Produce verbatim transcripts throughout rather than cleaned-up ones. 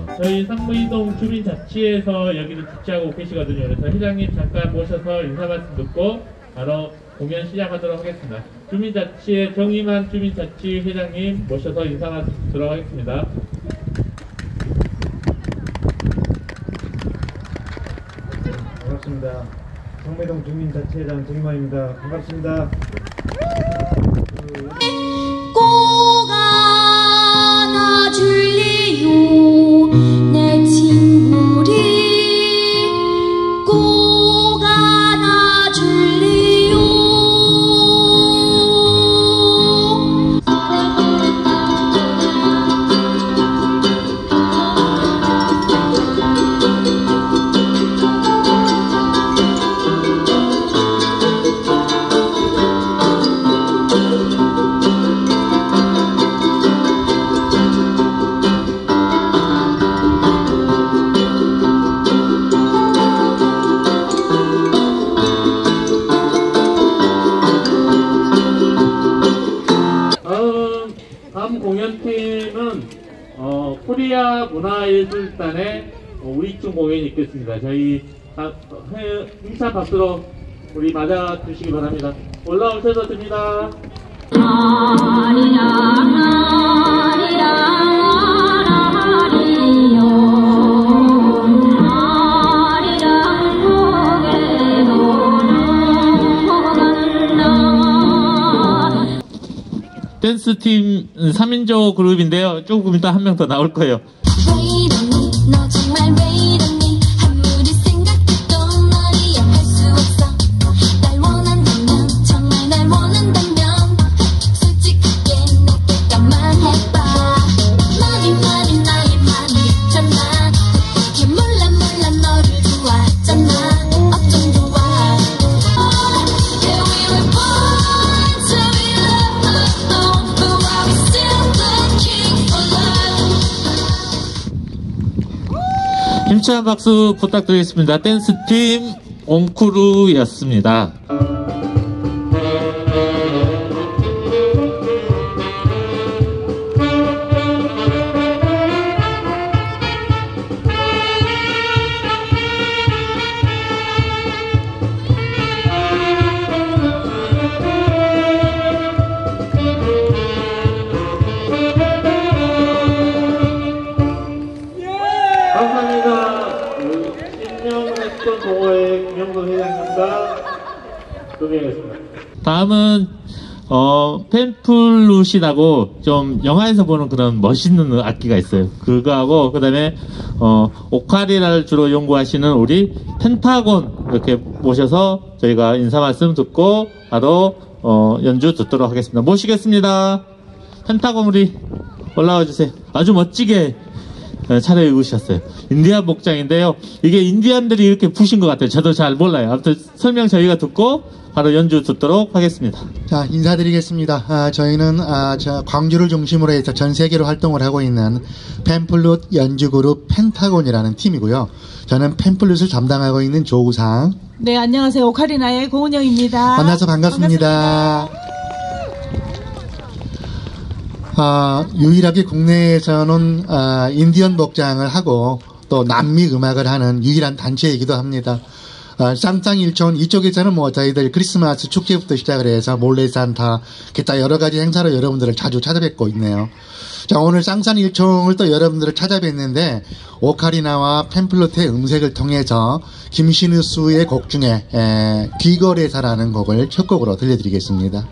있어요. 저희 상무이동 주민자치에서 여기를 주최하고 계시거든요. 그래서 회장님 잠깐 모셔서 인사 말씀 듣고 바로 공연 시작하도록 하겠습니다. 주민자치의 정희만 주민자치 회장님 모셔서 인사 말씀 듣도록 하겠습니다. 반갑습니다. 상무이동 주민자치회장 정희만입니다. 반갑습니다. 꼭 안아줄래요 내 친구를, 꼭 안아줄래요. 코리아 문화예술단의 우익충 공연이 있겠습니다. 저희 힘찬 박수로 우리 맞아주시기 바랍니다. 올라오셔서 됩니다. 댄스팀 삼인조 그룹인데요. 조금 이따 한 명 더 나올 거예요. 힘찬 박수 부탁드리겠습니다. 댄스팀 옹크루였습니다. 다음은 어, 펜플룻이라고 좀 영화에서 보는 그런 멋있는 악기가 있어요. 그거하고 그 다음에 어, 오카리나를 주로 연구하시는 우리 펜타곤 이렇게 모셔서 저희가 인사 말씀 듣고 바로 어, 연주 듣도록 하겠습니다. 모시겠습니다. 펜타곤 우리 올라와 주세요. 아주 멋지게 차려입으셨어요. 인디안 복장인데요. 이게 인디안들이 이렇게 부신 것 같아요. 저도 잘 몰라요. 아무튼 설명 저희가 듣고 바로 연주 듣도록 하겠습니다. 자, 인사드리겠습니다. 아, 저희는 아, 저 광주를 중심으로 해서 전 세계로 활동을 하고 있는 팬플룻 연주그룹 펜타곤이라는 팀이고요. 저는 팬플룻을 담당하고 있는 조우상. 네, 안녕하세요. 오카리나의 고은영입니다. 만나서 반갑습니다. 반갑습니다. 어, 유일하게 국내에서는 어, 인디언 복장을 하고 또 남미 음악을 하는 유일한 단체이기도 합니다. 어, 쌍쌍일촌 이쪽에서는 뭐 저희들 크리스마스 축제부터 시작을 해서 몰래산타 기타 여러가지 행사로 여러분들을 자주 찾아뵙고 있네요. 자, 오늘 쌍쌍일촌을 또 여러분들을 찾아뵙는데 오카리나와 펜플룻의 음색을 통해서 김신우 수의 곡 중에 에, 귀거래사라는 곡을 첫 곡으로 들려드리겠습니다.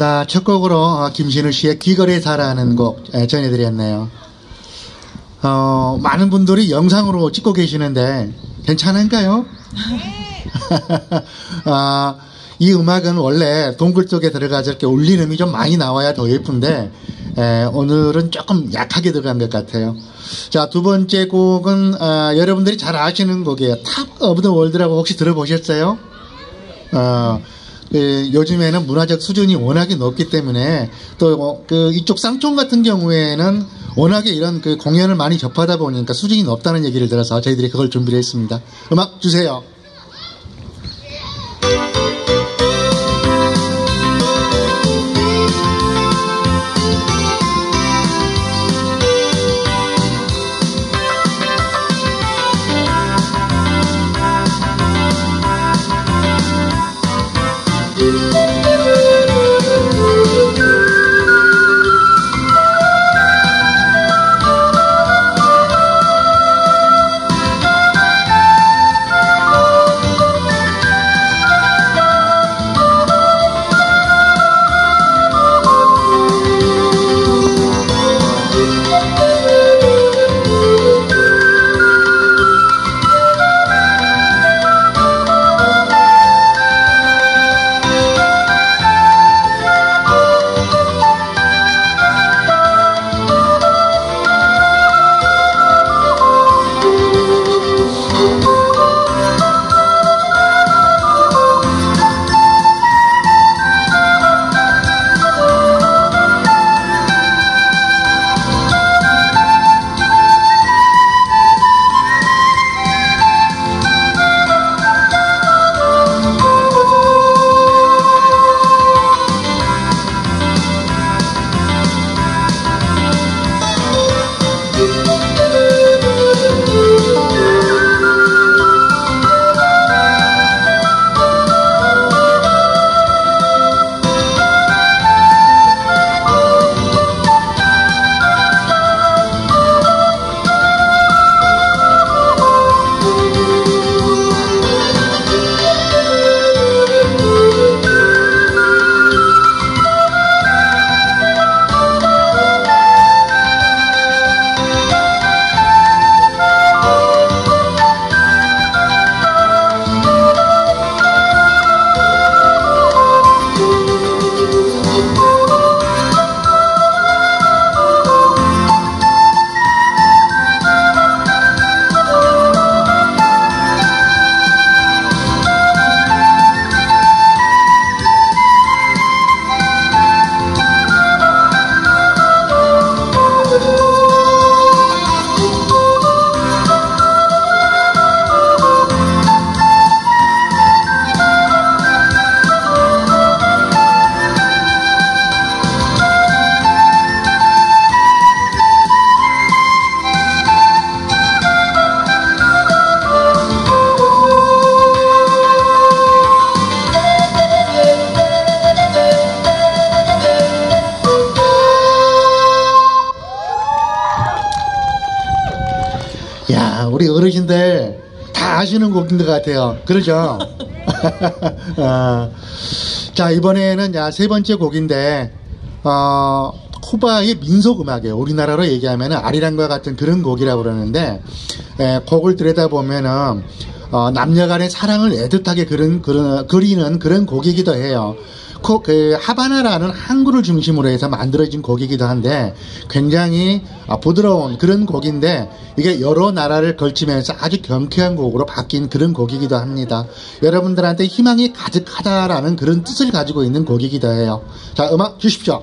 감사합니다. 첫 곡으로 김신우 씨의 귀걸이사라는 곡 전해드렸네요. 어, 많은 분들이 영상으로 찍고 계시는데 괜찮은가요? 아, 이 음악은 원래 동굴 속에 들어가서 이렇게 울린 음이 좀 많이 나와야 더 예쁜데 에, 오늘은 조금 약하게 들어간 것 같아요. 자, 두 번째 곡은 아, 여러분들이 잘 아시는 곡이에요. 탑 오브 더 월드라고 혹시 들어보셨어요? 어, 그 요즘에는 문화적 수준이 워낙에 높기 때문에 또 그 이쪽 쌍촌 같은 경우에는 워낙에 이런 그 공연을 많이 접하다 보니까 수준이 높다는 얘기를 들어서 저희들이 그걸 준비를 했습니다. 음악 주세요. 어르신들 다 아시는 곡인 것 같아요. 그러죠? 어, 자, 이번에는 야, 세 번째 곡인데 어, 쿠바의 민속음악이에요. 우리나라로 얘기하면 아리랑과 같은 그런 곡이라고 그러는데 에, 곡을 들여다보면 어, 남녀간의 사랑을 애틋하게 그런, 그런, 그리는 그런 곡이기도 해요. 코, 그 하바나라는 항구를 중심으로 해서 만들어진 곡이기도 한데 굉장히 부드러운 그런 곡인데 이게 여러 나라를 걸치면서 아주 경쾌한 곡으로 바뀐 그런 곡이기도 합니다. 여러분들한테 희망이 가득하다라는 그런 뜻을 가지고 있는 곡이기도 해요. 자, 음악 주십시오.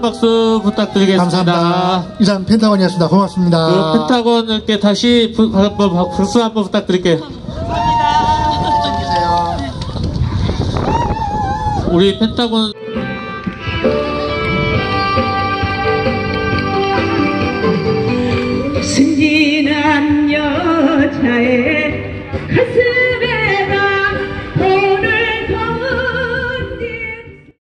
큰 박수 부탁드리겠습니다. 감사합니다. 이상 펜타곤이었습니다. 고맙습니다. 펜타곤께 다시 부, 한번, 박수 한번 부탁드릴게요. 감사합니다. 우리 펜타곤 순진한 여자의 가슴에